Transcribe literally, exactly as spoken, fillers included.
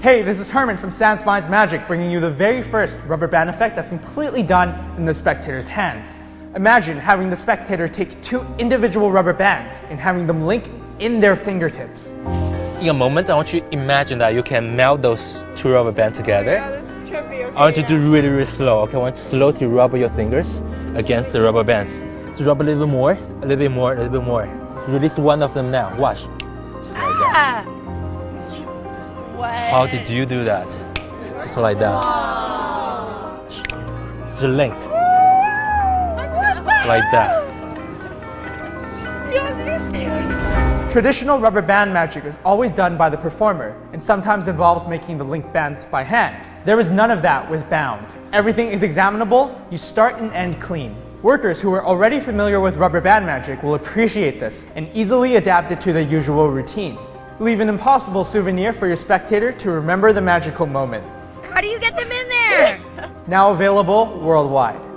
Hey, this is Herman from SansMinds Magic, bringing you the very first rubber band effect that's completely done in the spectator's hands. Imagine having the spectator take two individual rubber bands and having them link in their fingertips. In a moment, I want you to imagine that you can melt those two rubber bands together. Oh my God, this is trippy. Okay, I want you to do really, really slow. Okay, I want you to slowly rub your fingers against the rubber bands. So rub a little bit more, a little bit more, a little bit more. Release one of them now. Watch. Just like that. Ah! What? How did you do that? Just like that. Wow. It's linked. Like that. Traditional rubber band magic is always done by the performer and sometimes involves making the linked bands by hand. There is none of that with Bound. Everything is examinable, you start and end clean. Workers who are already familiar with rubber band magic will appreciate this and easily adapt it to their usual routine. Leave an impossible souvenir for your spectator to remember the magical moment. How do you get them in there? Now available worldwide.